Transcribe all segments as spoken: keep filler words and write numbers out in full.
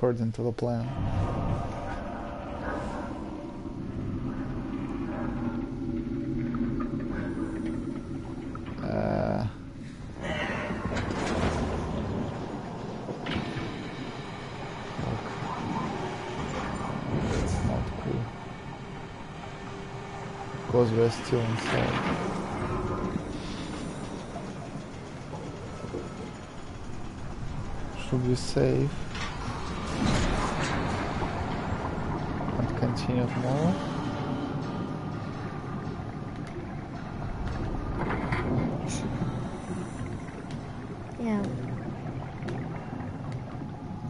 according to the plan. Uh, okay. That's not cool. Because we're still inside. Should be safe and continue tomorrow. Yeah,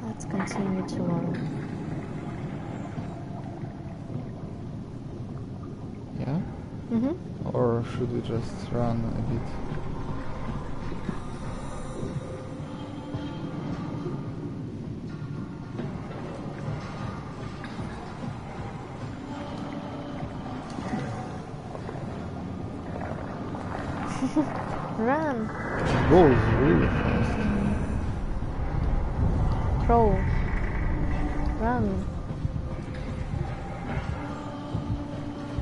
let's continue tomorrow. Yeah? Mm-hmm. Or should we just run a bit? Run! Goes really fast. Crawl. Run.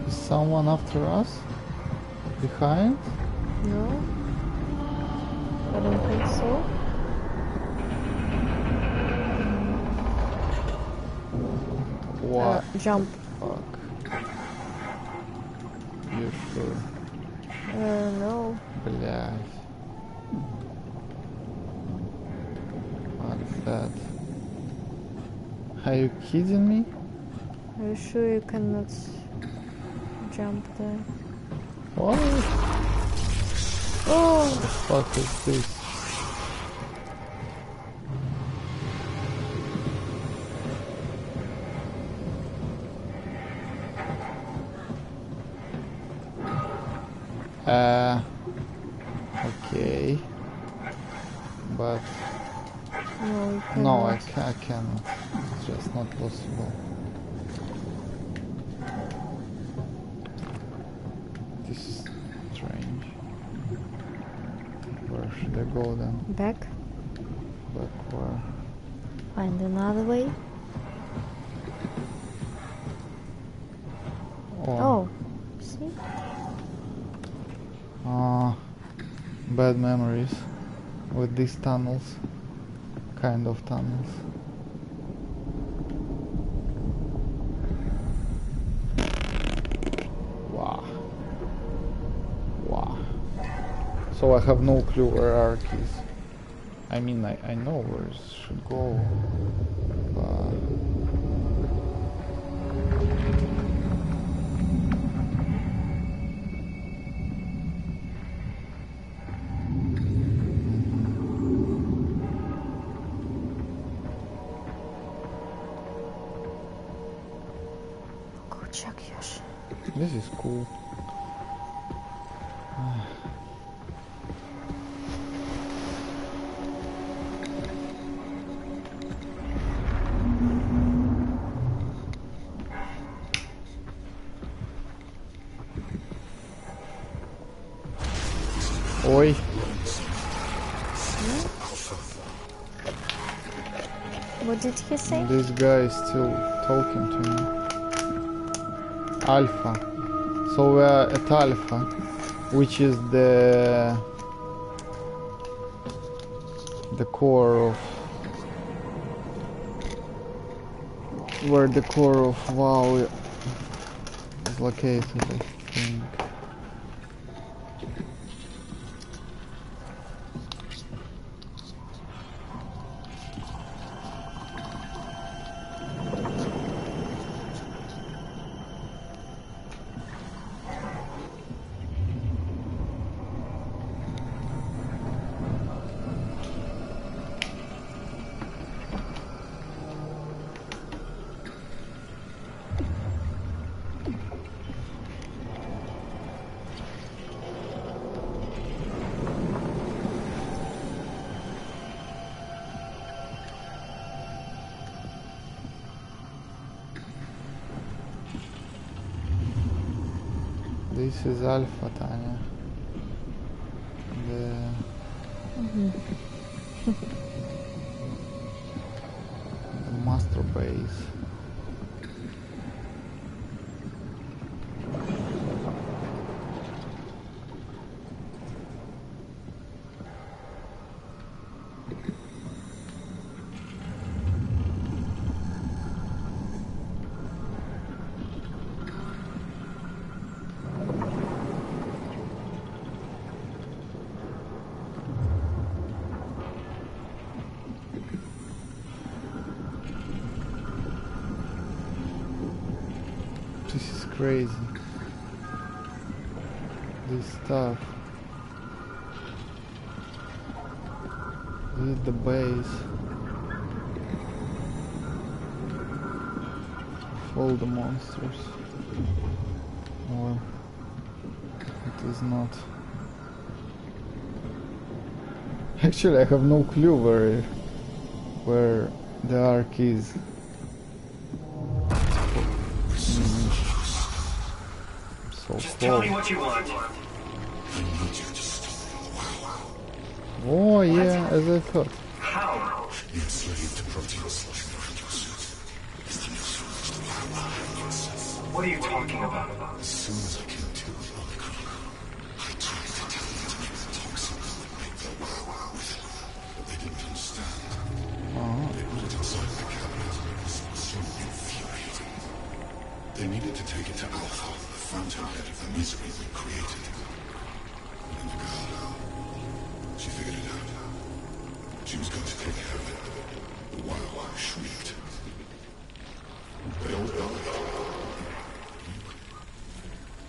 Is someone after us? Behind? No. I don't think so. What? Uh, jump. Fuck. You sure? Uh, no. Блядь. What's that? Are you kidding me? Are you sure you cannot jump there? What? Oh! What the fuck is this? Uh, okay, but no, no I, ca I cannot, it's just not possible. This is strange. Where should I go then? Back? Back where? Find another way. Oh, oh. See? Uh, bad memories with these tunnels, kind of tunnels. Wow. Wow. So I have no clue where our keys. I mean, I, I know where it should go, but... This is cool. Oi. What did he say? This guy is still talking to me. Alpha. So we are at Alpha, which is the the core of where the core of WoW is located, I think. This is Alpha, Tanya. The mm-hmm. master base. Crazy, this stuff. This is the base of all the monsters. Or it is not. Actually, I have no clue where where the Ark is. Tell me what you want. Oh yeah, what? As I thought. How? What are you talking about? As soon as I can do Omicron, I tried to tell them to use toxins that make the W A U, but they didn't understand. Oh. They put it inside the cabinet, so infuriating. They needed to take it to Alpha. Fountainhead of the misery we created. And the girl, she figured it out. She was going to take care of it. The W A U shrieked. They all fell.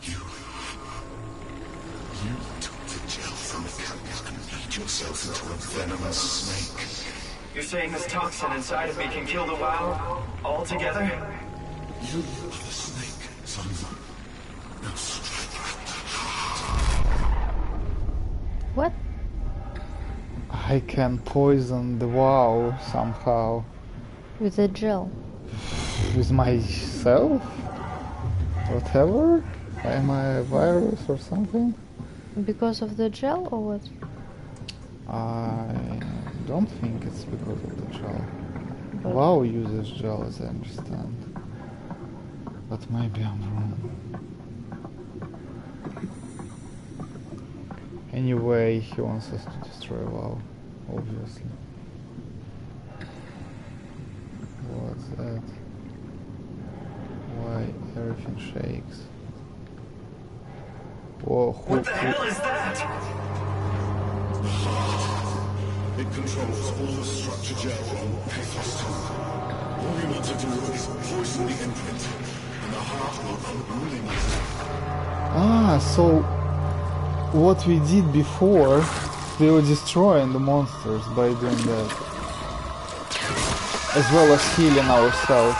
You. You took the gel from the cabinet and made yourself into a venomous snake. You're saying this toxin inside of me can kill the W A U altogether? You are the snake, son. What? I can poison the W A U somehow. With a gel? With myself? Whatever? Am I a virus or something? Because of the gel or what? I don't think it's because of the gel. But W A U uses gel, as I understand. But maybe I'm wrong. Anyway, he wants us to destroy W A U, obviously. What's that? Why everything shakes? Whoa, who, what the who? hell is that? It controls all the structure gel on Pathos. All we want to do is poison the imprint, and the heart will unruly matter. Ah, so. What we did before, we were destroying the monsters by doing that, as well as healing ourselves.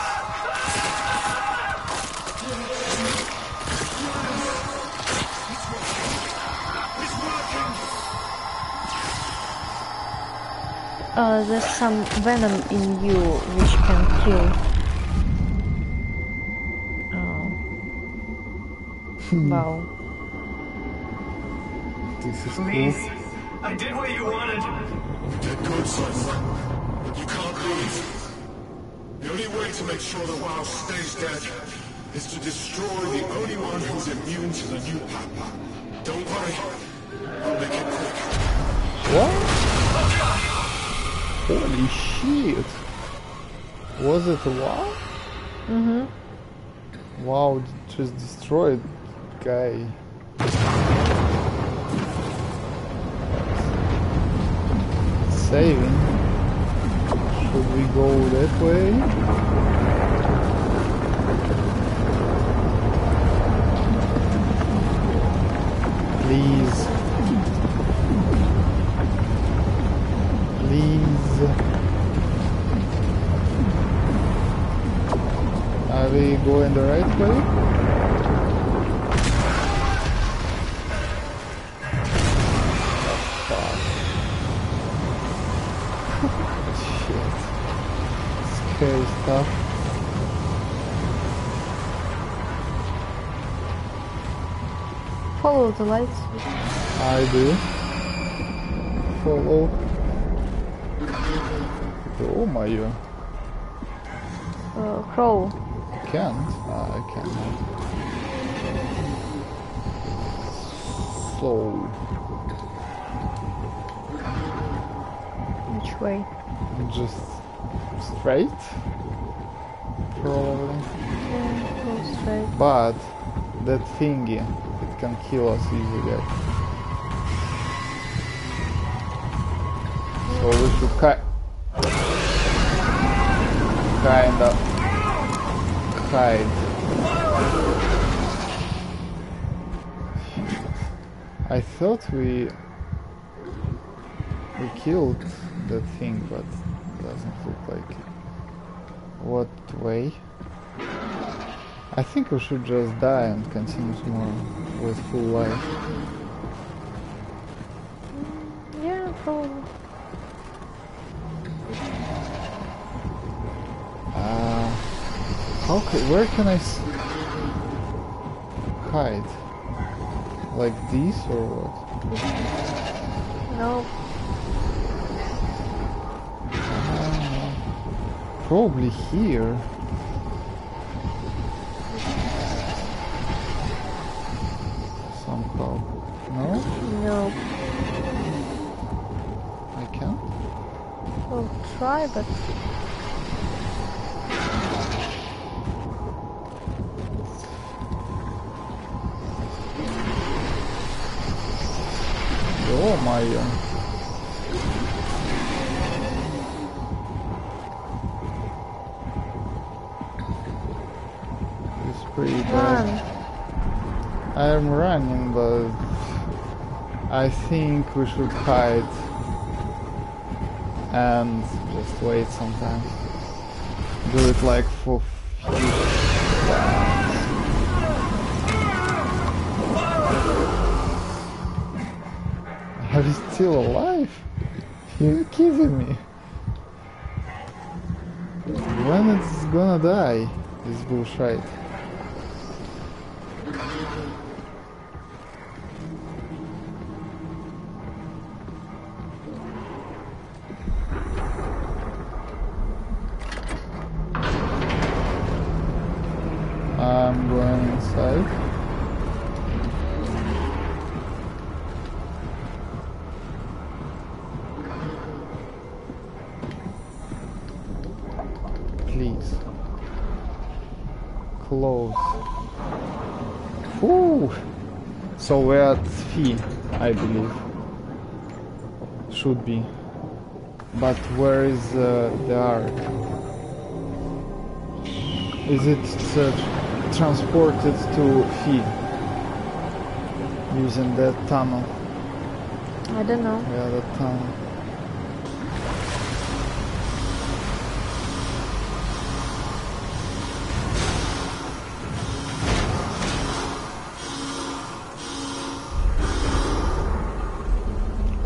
Uh, there's some venom in you which can kill. Oh. Wow. This is Please, cool. I did what you wanted. You're good, son, but you can't leave. The only way to make sure the W A U stays dead is to destroy the only one who's immune to the new power. Don't worry, I'll make it quick. What? Holy shit! Was it a W A U? Mm-hmm. W A U just destroyed guy. Saving. Should we go that way? Please. Please. Are we going the right way? Stuff. Follow the lights. I do. Follow. Oh my god. uh, crawl? Can? Uh, I can. So... Which way? Just straight? Probably. Yeah, go straight. But that thingy, it can kill us easily. So we should ki- kind of hide. I thought we we killed that thing, but it doesn't look like it. What way? I think we should just die and continue tomorrow with full life. Yeah, probably. Uh, how ca where can I s hide? Like this or what? No. Uh, probably here. Somehow. No? No. I can't? Well, try, but... Oh my... It's pretty bad. I'm running, but I think we should hide and just wait sometimes. Do it like for few times. Are you still alive? You're kidding me. When it's gonna die, this bullshit. I'm going inside. Close. Ooh. So we're at Phi, I believe. Should be. But where is uh, the arc? Is it uh, transported to Phi? Using that tunnel? I don't know. Yeah, that tunnel.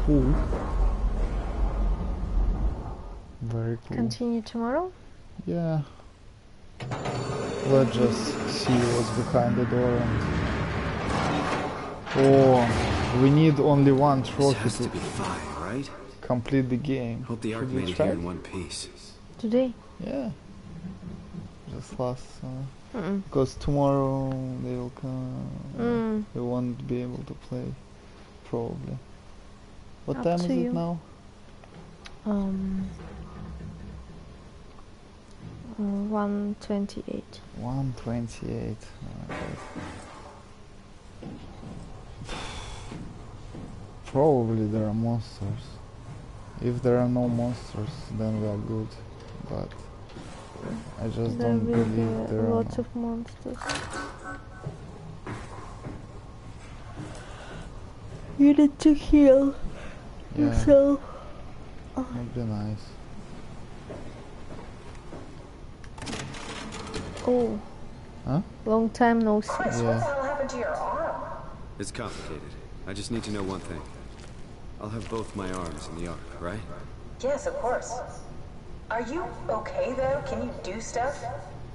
Cool. Very cool. Continue tomorrow? Yeah. Let's just see what's behind the door. And... Oh, we need only one trophy has to, to be five, right? Complete the game. Hope the arc made it here in one piece. Today? Yeah. Just last. Uh, mm-mm. Because tomorrow they'll come. Mm. They won't be able to play, probably. What Up time is you. it now? Um, uh, one twenty-eight. One twenty-eight. Okay. Probably there are monsters. If there are no monsters, then we are good. But I just there don't believe be there lots are lots of monsters. You need to heal. Yeah, so that'd be nice. Oh. Huh? Long time no see. Chris, yeah. What the hell happened to your arm? It's complicated. I just need to know one thing. I'll have both my arms in the arc, right? Yes, of course. Are you okay, though? Can you do stuff?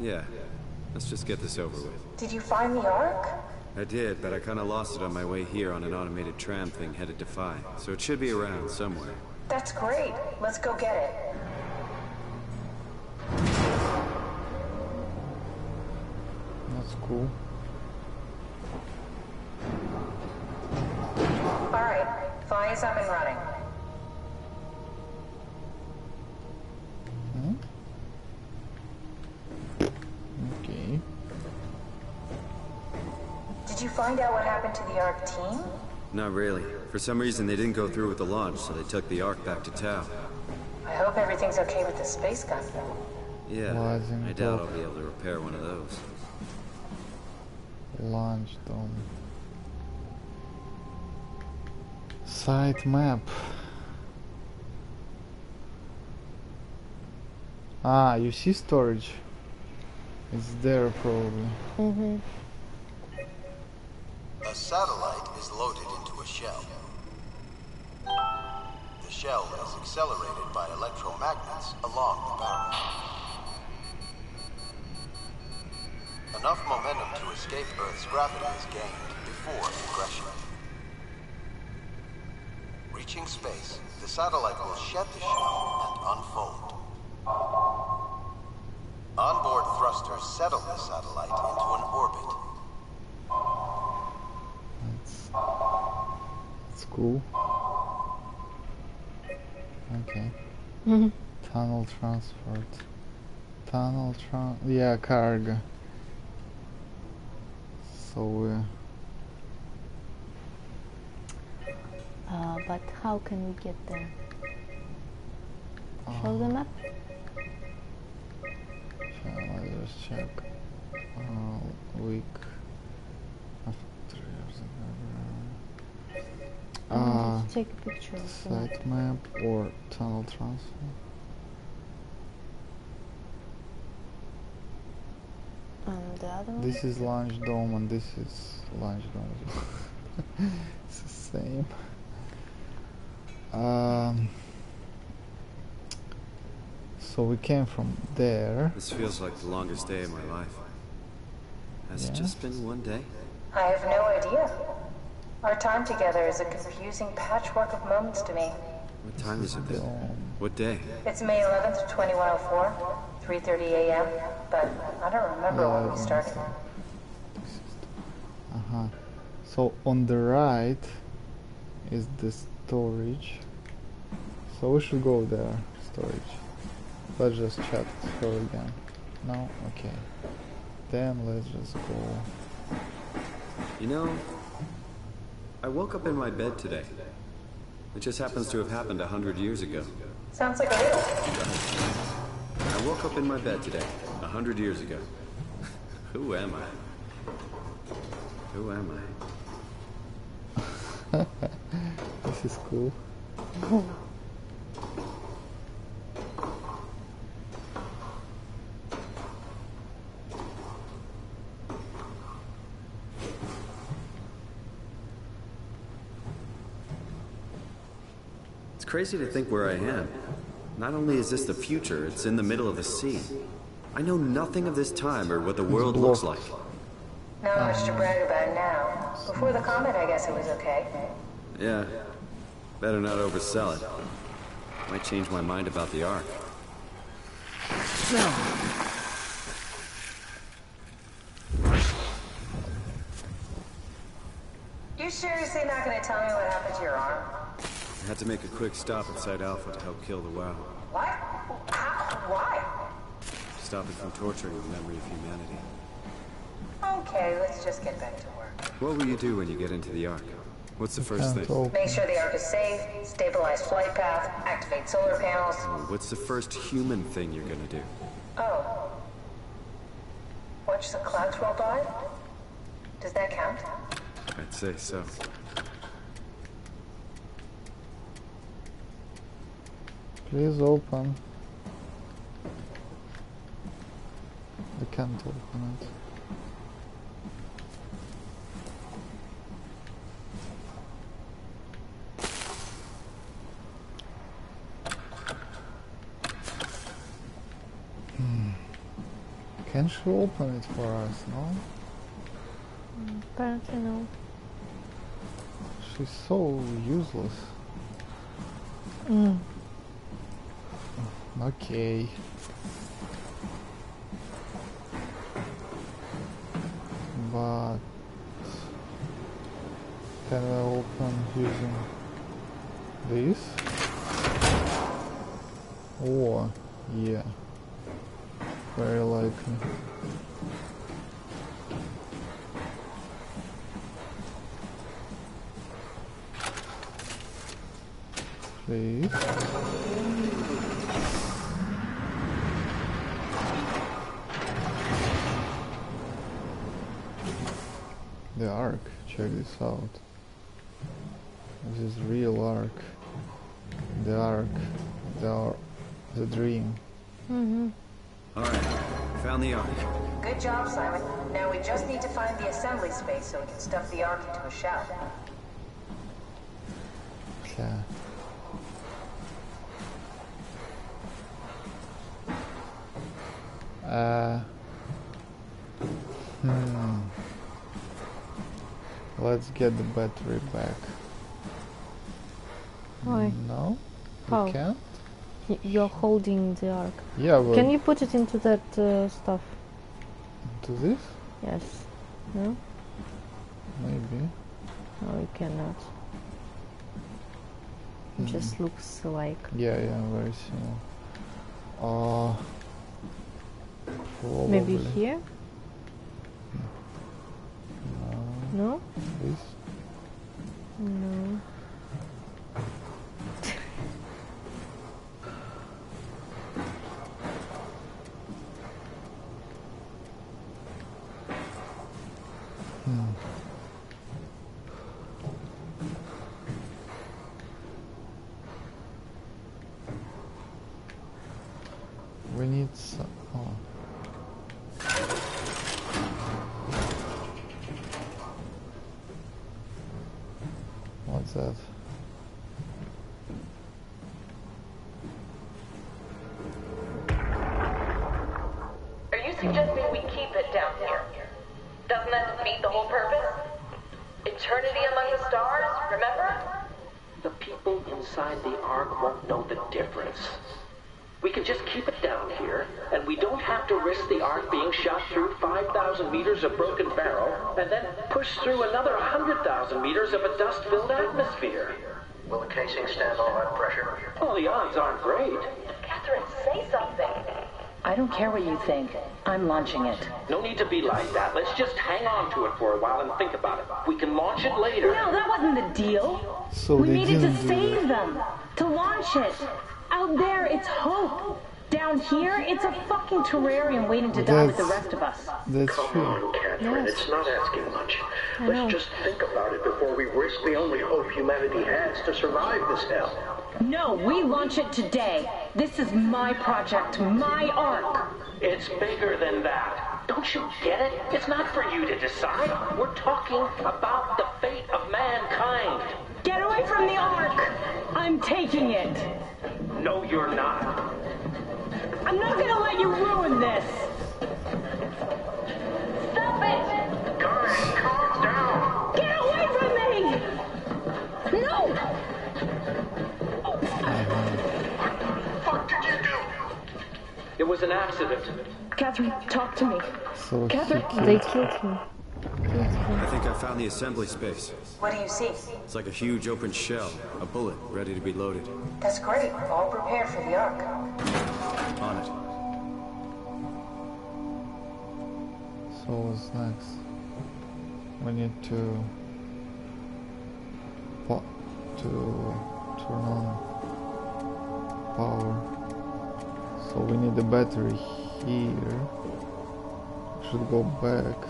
Yeah. Let's just get this over with. Did you find the arc? I did, but I kind of lost it on my way here on an automated tram thing headed to Phi, so it should be around somewhere. That's great. Let's go get it. cool. All right, Phi is up and running. Hmm? Okay. Did you find out what happened to the ARC team? Not really. For some reason, they didn't go through with the launch, so they took the ARC back to Tau. I hope everything's okay with the space gun. Yeah, I doubt I'll be able to repair one of those. Launch dome. Site map. Ah, you see storage. It's there probably. Mm-hmm. A satellite is loaded into a shell. The shell is accelerated by electromagnets along the barrel. Enough momentum to escape Earth's gravity is gained before ingression. Reaching space, the satellite will shed the shell and unfold. Onboard thrusters settle the satellite into an orbit. That's, that's cool. Okay. Tunnel transport. Tunnel trans... Yeah, cargo. So, uh, uh, but how can we get there? Uh, Show the map. Let's just check. Uh, week after years. Uh, take a picture of site map or tunnel transfer. This is launch dome and this is launch dome. It's the same. Um, so we came from there. This feels like the longest day of my life. Has yeah. it just been one day? I have no idea. Our time together is a confusing patchwork of moments to me. What time is it then? What day? It's May eleventh, twenty one oh four. three thirty a m, but I don't remember yeah, when we started. Uh-huh. So on the right is the storage. So we should go there, storage. Let's just check her again. No? Okay. Then let's just go. You know, I woke up in my bed today. It just happens to have happened a hundred years ago. Sounds like a riddle. I woke up in my bed today, a hundred years ago. Who am I? Who am I? This is cool. It's crazy to think where I am. Not only is this the future, it's in the middle of the sea. I know nothing of this time or what the world looks like. Not much to brag about now. Before the comet, I guess it was okay. Yeah. Better not oversell it. Might change my mind about the ARC. No. You're seriously not going to tell me what happened to your arm? I had to make a quick stop at Site Alpha to help kill the WOW. What? How? Why? Stop it from torturing the memory of humanity. Okay, let's just get back to work. What will you do when you get into the ARC? What's the first thing? Open. Make sure the ARC is safe, stabilize flight path, activate solar panels. Oh, what's the first human thing you're gonna do? Oh. Watch the clouds roll by? Does that count? I'd say so. Please open. I can't open it. Hmm. Can she open it for us, no? Apparently no. She's so useless. Mm. Okay. can open using this. Oh, yeah, very likely. Please. The arc, check this out. This is real arc. The arc, the ar the dream. Mm-hmm. All right, found the arc. Good job, Simon. Now we just need to find the assembly space so we can stuff the arc into a shell. Okay. Uh, hmm. Let's get the battery back. Why? No, How? we can't. Y you're holding the arc. Yeah, but can you put it into that uh, stuff? Into this? Yes. No. Maybe. No, you cannot. It mm. just looks like. Yeah, yeah, very similar. Oh. Uh, Probably. Maybe here? No. No? This? No. hmm. We need some. Oh. What's that? Are you suggesting we keep it down here? Doesn't that defeat the whole purpose? Eternity among the stars, remember? The people inside the Ark won't know the difference. We can just keep it down here, and we don't have to risk the Ark being shot through five thousand meters of broken barrel, and then pushed through another one hundred thousand meters of a dust-filled atmosphere. Will the casing stand all that pressure? Well, the odds aren't great. Catherine, say something. I don't care what you think. I'm launching it. No need to be like that. Let's just hang on to it for a while and think about it. We can launch it later. No, that wasn't the deal. So we needed to save them, to launch it. Out there, it's hope. Down here, it's a fucking terrarium waiting to die that's, with the rest of us. That's Come true. on, Catherine, yes. It's not asking much. I Let's know. just think about it before we risk the only hope humanity has to survive this hell. No, we launch it today. This is my project, my arc. It's bigger than that. Don't you get it? It's not for you to decide. We're talking about the fate of mankind. Get away from the arc. I'm taking it. No, you're not. I'm not gonna let you ruin this. Stop it! Karen, calm down. Get away from me! No! Oh. What the fuck did you do? It was an accident. Catherine, talk to me. So Catherine, they killed him. I think I found the assembly space. What do you see? It's like a huge open shell, a bullet ready to be loaded. That's great. We're all prepared for the Ark. On it. So what's next? We need to po to turn on power. So we need the battery here. Should go back.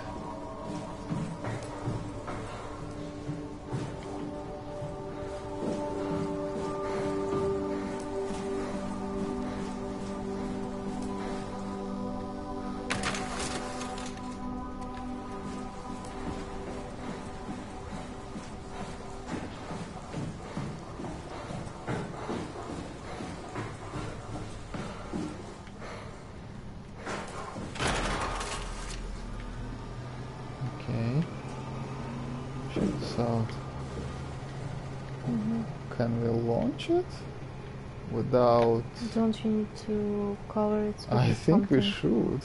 Without... Don't you need to cover it? I think something? we should.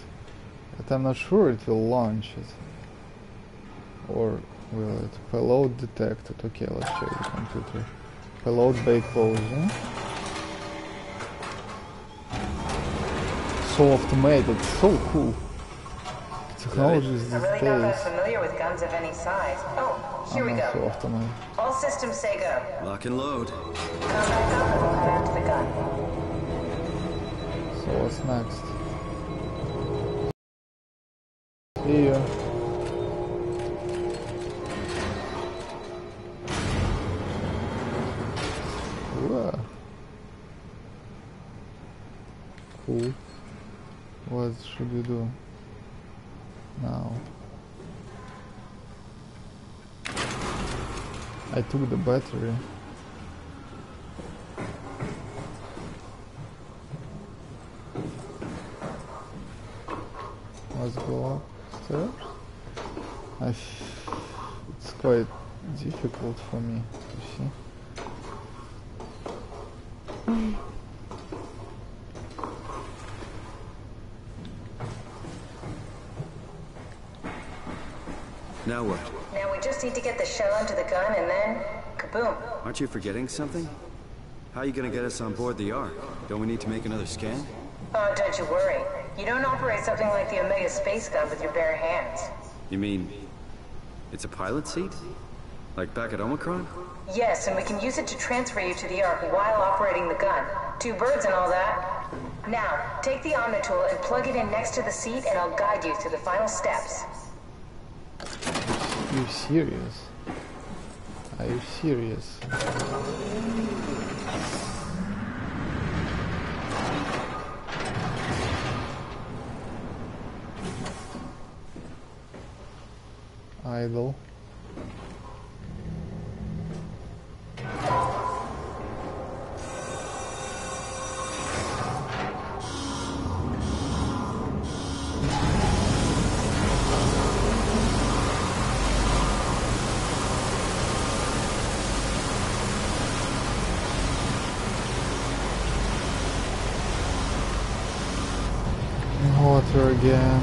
But I'm not sure it will launch it. Or Will it? Payload detected. Okay, let's check the computer. Payload bay closed. So automated, so cool. Technologies these I'm really days. Not familiar with guns of any size. Oh, here I'm we go. So automated. All systems say go. Lock and load. Come back up and we'll head after the gun. So what's next? See ya. Cool. What should we do now? I took the battery. Let's go upstairs. I f it's quite difficult for me to see. Now what? Now we just need to get the shell onto the gun and then kaboom. Aren't you forgetting something? How are you going to get us on board the Ark? Don't we need to make another scan? Oh, don't you worry. You don't operate something like the Omega Space Gun with your bare hands. You mean it's a pilot seat? Like back at Omicron? Yes, and we can use it to transfer you to the Ark while operating the gun. Two birds and all that. Now, take the Omnitool and plug it in next to the seat and I'll guide you through the final steps. Are you serious? Are you serious? Idle. Again.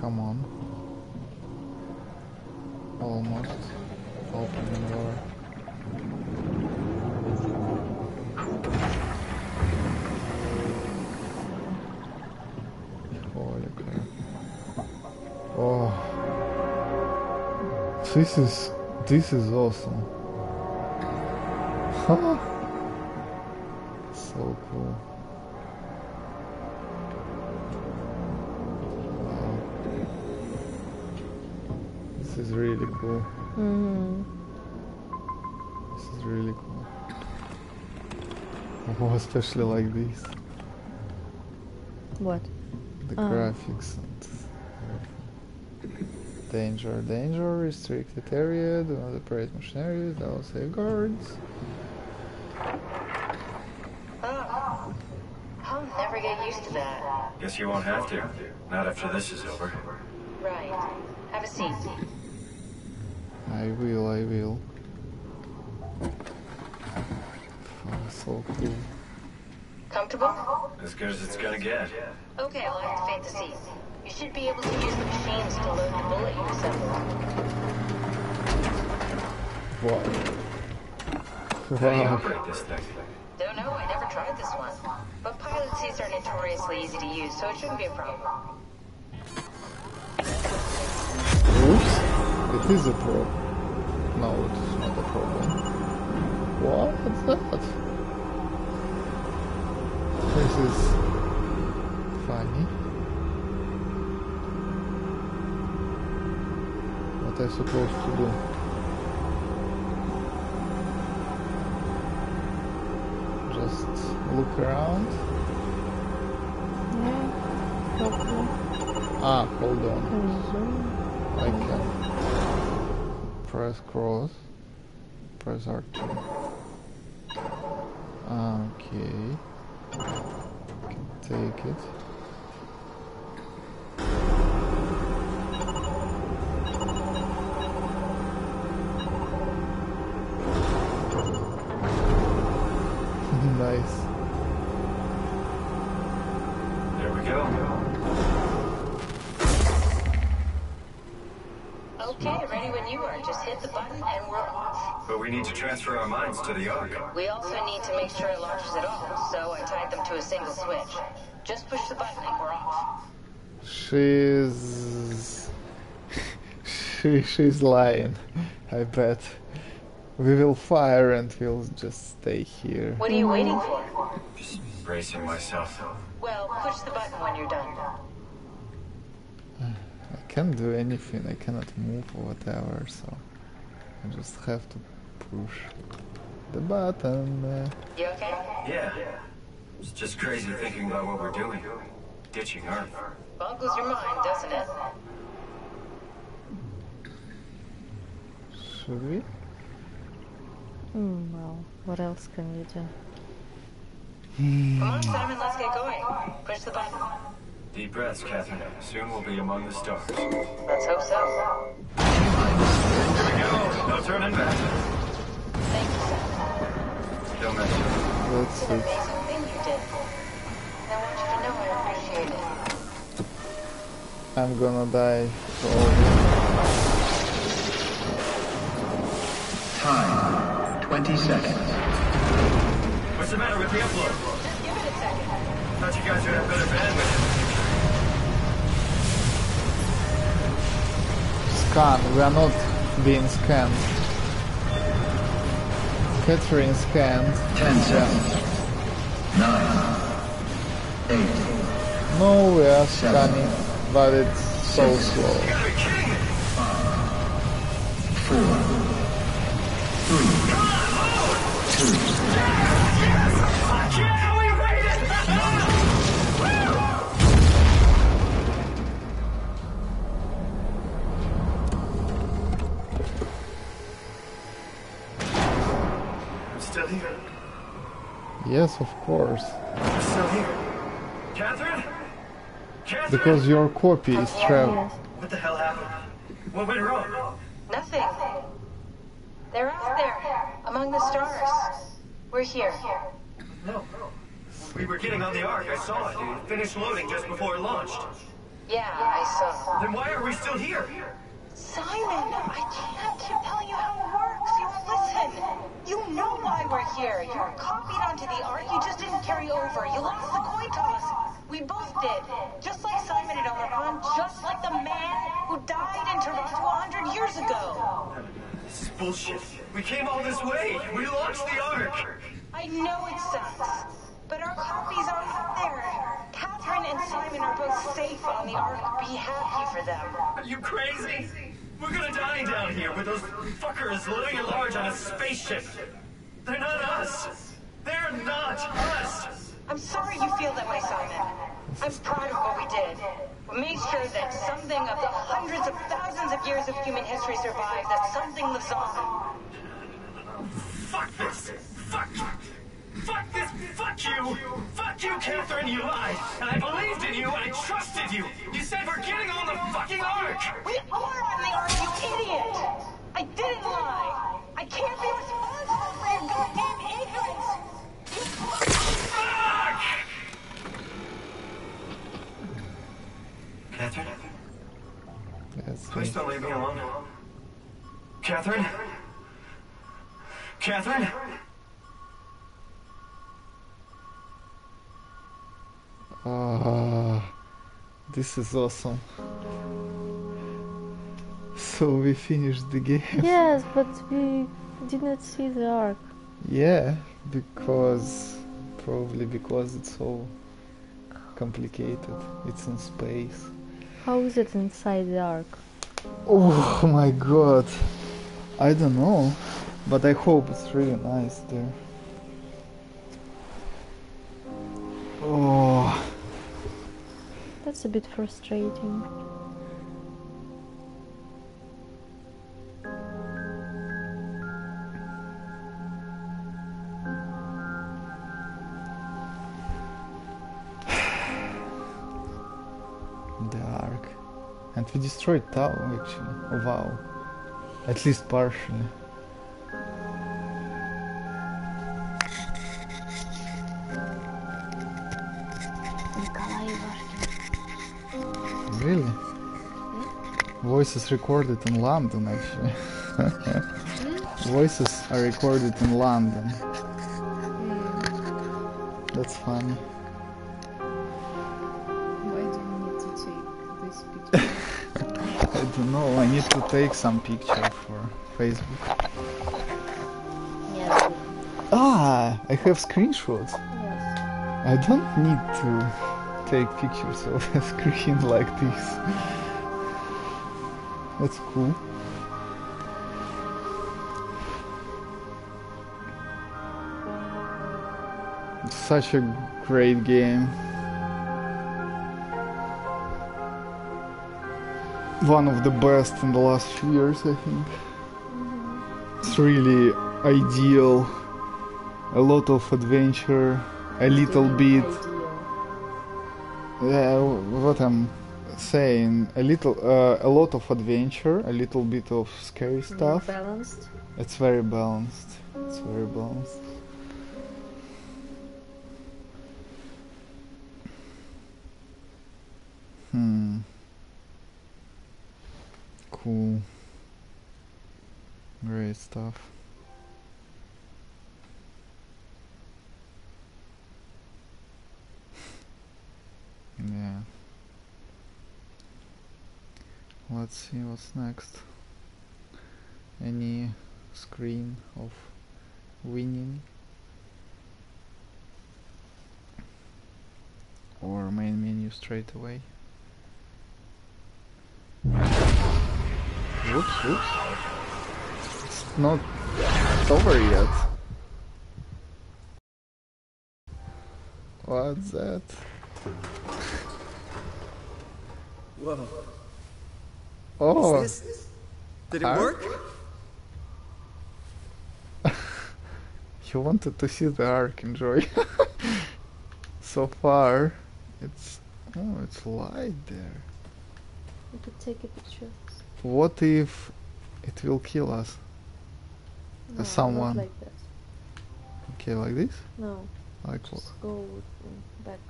Come on. Almost. Open the door. This is this is awesome. Huh? So cool. Wow. This is really cool. Mm-hmm. This is really cool. Oh, especially like this. What? The um. graphics. Danger, danger, restricted area, do not operate machinery, no safeguards. Oh, I'll never get used to that. Guess you won't have to. Not after this is over. Right. Have a seat. I will, I will. Oh, so cool. Comfortable? As good as it's gonna get. Okay, I'll activate the seat. You should be able to use the machines to load the bullet you assembled. What? How do you operate this thing? Don't know, I never tried this one. But pilot seats are notoriously easy to use, so it shouldn't be a problem. Oops, it is a problem. No, it is not a problem. What? What's that? This is funny. What I supposed to do? Just look around. Yeah. Okay. Ah, hold on. Mm-hmm. I can press cross. Press R two. Okay. Can take it. we go. Okay, ready when you are. Just hit the button and we're off. But we need to transfer our minds to the Ark. We also need to make sure it launches at all, so I tied them to a single switch. Just push the button and we're off. She's... she, she's lying, I bet. We will fire and we'll just stay here. What are you waiting for? Just bracing myself. Well, push the button when you're done. I can't do anything, I cannot move or whatever, so I just have to push the button. You okay? Yeah. It's just crazy thinking about what we're doing. Ditching Earth. Boggles your mind, doesn't it? Should we? Mm, well, what else can you do? Come on, Simon, let's get going. Push the button. Deep breaths, Catherine. Soon we'll be among the stars. Let's hope so. Here we go. No turning back. Thank you, Simon. Don't mess up. Let's see. It's an amazing thing you did. I want you to know I appreciate it. I'm gonna die for all this. Time. twenty seconds. What's the matter with the upload? Just give it a second. Thought you guys would have better bandwidth. Scan. We are not being scanned. Catherine scanned. ten seconds. nine. eight. No, we are scanning, but it's so slow. You gotta be kidding me. five. four. three. Yes, yes, I can't we made it! I'm still here. Yes, of course. I'm still here. Catherine? Catherine? Because your copy is traveling. What the hell happened? What went wrong? Nothing. They're out there, among the stars. We're here. No, we were getting on the Ark. I saw it. It finished loading just before it launched. Yeah, I saw. Then why are we still here? Simon, I can't keep telling you how it works. You listen. You know why we're here. You were copied onto the Ark. You just didn't carry over. You lost the coin toss. We both did. Just like Simon and Omicron. Just like the man who died in Toronto a hundred years ago. This is bullshit. We came all this way. We launched the Ark. I know it sucks, but our copies are out there. Catherine and Simon are both safe on the Ark. Be happy for them. Are you crazy? We're gonna die down here with those fuckers living at large on a spaceship. They're not us. They're not us. I'm sorry you feel that way, Simon. I'm proud of what we did. We made sure that something of the hundreds of thousands of years of human history survives, that something lives on. Fuck this! Fuck! Fuck this! Fuck you! Fuck you, Catherine! You lied! And I believed in you and I trusted you! You said we're getting on the fucking Ark! We are on the Ark, you idiot! I didn't lie! I can't be responsible for your goddamn ignorance! You fuck! Catherine? Yes, please don't leave me alone. Catherine? Catherine? Ah, uh, this is awesome. So we finished the game. Yes, but we did not see the Ark. Yeah, because... probably because it's so complicated. It's in space. How is it inside the Ark? Oh my god, I don't know, but I hope it's really nice there. Oh, that's a bit frustrating. We destroyed Tau, actually, or W A U, at least partially. Nikolai. Really? Hmm? Voices recorded in London, actually. hmm? Voices are recorded in London. Hmm. That's funny. Why do you need to take this picture? I don't know, I need to take some picture for Facebook. Yes. Ah, I have screenshots. Yes. I don't need to take pictures of a screen like this. That's cool. It's such a great game. One of the best in the last few years, I think. Mm-hmm. It's really ideal. A lot of adventure, a little bit. Yeah, what I'm saying, a little, uh, a lot of adventure, a little bit of scary stuff. Balanced. It's very balanced. It's very balanced. Hmm. Cool. Great stuff. Yeah. Let's see what's next. Any screen of winning or main menu straight away. Whoops, whoops. It's not it's over yet. What's that? Whoa. Oh. Is this? Did it Arc? work? You wanted to see the Arc, enjoy. So far, it's oh, it's light there. We could take a picture. What if it will kill us? No, someone. Not like that. Okay, like this? No. Like what? Go back.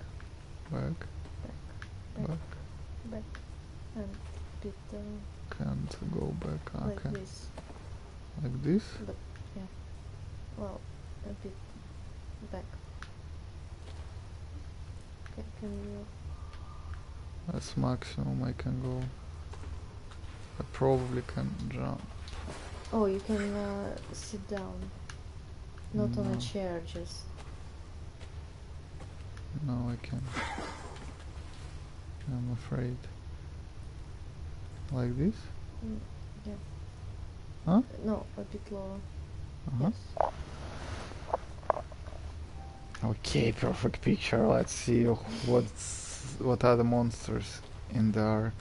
Back. Back. Back. Back. And bit down. Can't go back. Like okay. This. Like this? But, yeah. Well, a bit back. Okay, can you? That's maximum I can go. I probably can jump. Oh, you can uh, sit down. Not no. on a chair, just. No, I can't. I'm afraid. Like this? Mm, yeah. Huh? No, a bit lower. Uh-huh. Yes. Okay, perfect picture. Let's see what's what are the monsters in the Arc.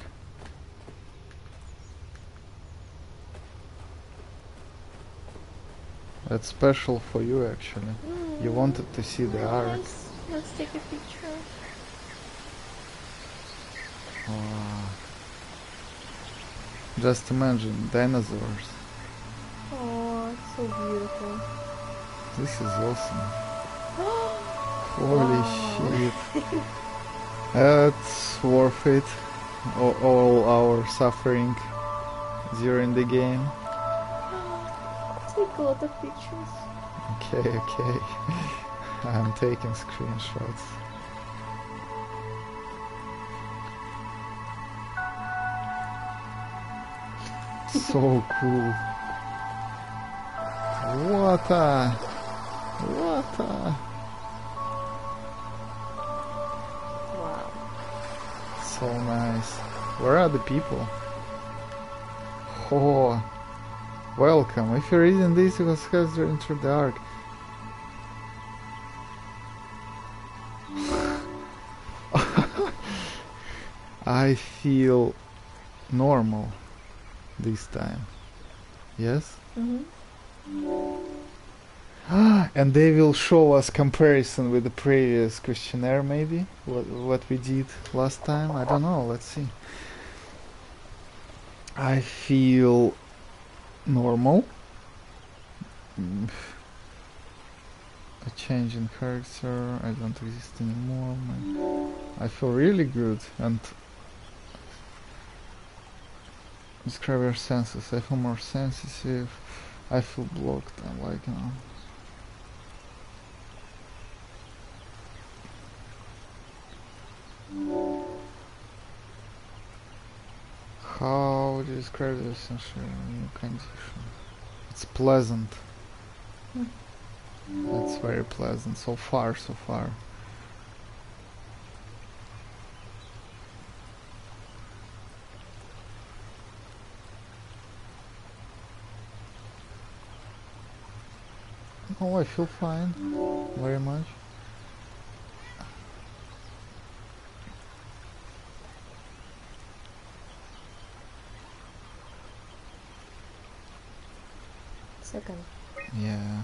That's special for you, actually. Mm. You wanted to see the Arc. Nice. Let's take a picture. Uh, just imagine dinosaurs. Oh, it's so beautiful. This is awesome. Holy shit. That's worth it. O all our suffering during the game. Take a lot of pictures. Okay, okay. I'm taking screenshots. So cool. What a... What a... Wow. So nice. Where are the people? Oh, welcome. If you're reading this, you have to enter the Arc. I feel normal this time. Yes? Mm-hmm. And they will show us comparison with the previous questionnaire, maybe? What, what we did last time? I don't know. Let's see. I feel normal. Mm. A change in character. I don't exist anymore. My I feel really good and describe your senses. I feel more sensitive. I feel blocked. I'm like, you know. How do you describe this essentially new condition? It's pleasant. Mm. It's very pleasant so far, so far. Oh, I feel fine, very much. Second. Yeah.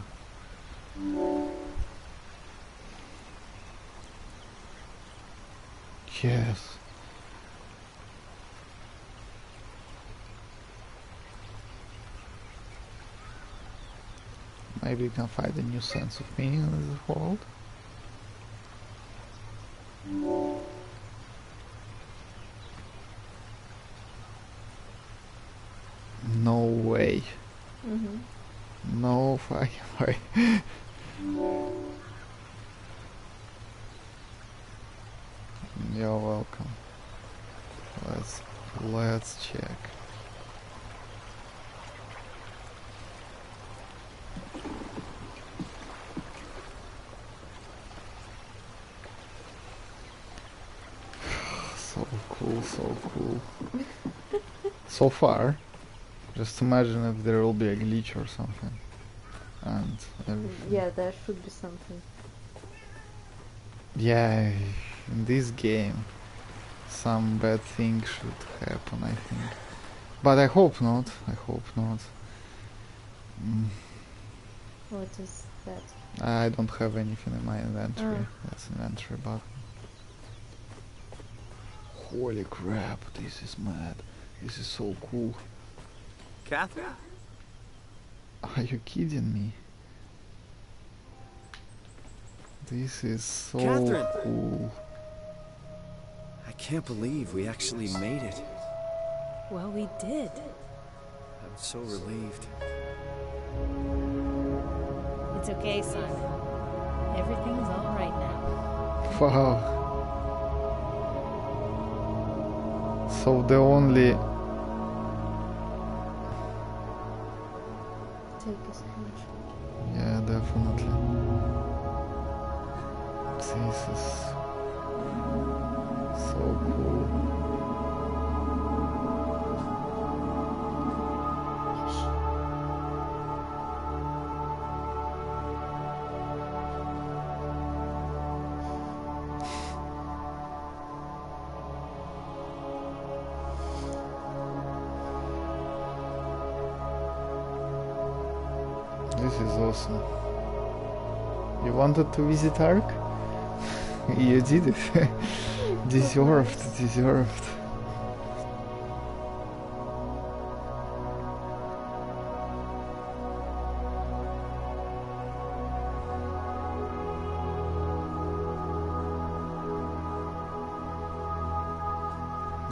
Yes. Maybe you can find a new sense of meaning in this world. No way. Mm-hmm. No fucking way. You're welcome. Let's let's check. So cool, so cool. So far, just imagine if there will be a glitch or something. And everything. Yeah, there should be something. Yeah, in this game, some bad thing should happen, I think. But I hope not. I hope not. Mm. What is that? I don't have anything in my inventory. Oh. That's inventory button. Holy crap! This is mad. This is so cool. Catherine? Are you kidding me? This is so Catherine. Cool. I can't believe we actually made it. Well, we did. I'm so relieved. It's okay, son. Everything's all right now. Wow. So the only... Yeah, definitely. This is so cool. You wanted to visit Ark? You did it. Deserved, deserved.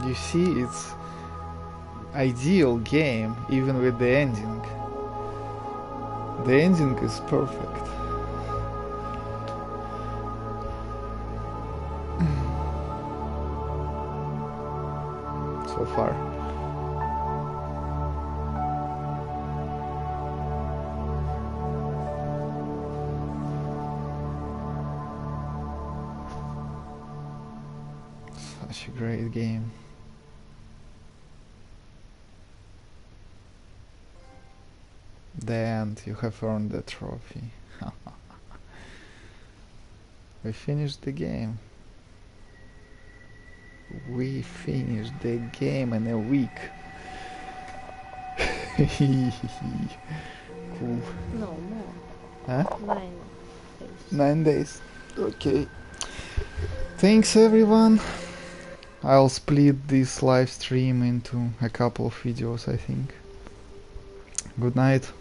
You see, it's ideal game, even with the ending. The ending is perfect. So far. Such a great game. The end, you have earned the trophy. We finished the game. We finished the game in a week. Cool. No more. Huh? Nine days. Nine days. Okay. Thanks everyone. I'll split this live stream into a couple of videos, I think. Good night.